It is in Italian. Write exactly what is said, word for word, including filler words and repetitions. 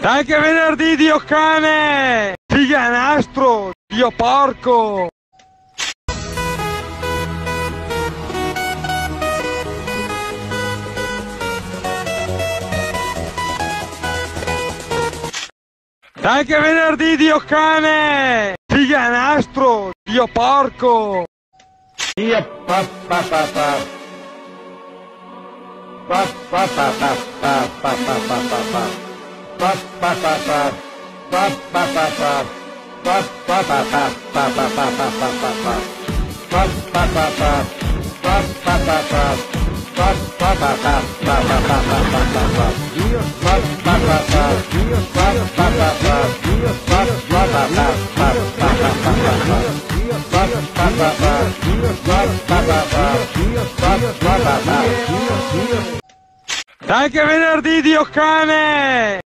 Dai che è venerdì, Dio cane! Figanastro, Dio porco! Dai che è venerdì, Dio cane! Figanastro, Dio porco! Io pa pa pa pa. Pa pa pa pa pa pa pa pa pa pa. Pa pa pa pa. Pa pa pa pa. Pa pa pa pa pa pa pa pa pa pa pa. Pa pa pa pa. Pa pa pa pa. Pa pa pa pa pa pa pa pa pa pa. Dio pa pa pa pa. Dio pa pa pa pa. Dio pa pa pa pa pa pa pa pa pa. Ba ba ba ba, ba ba ba ba, ba ba ba. Dai che è venerdì, Dio cane!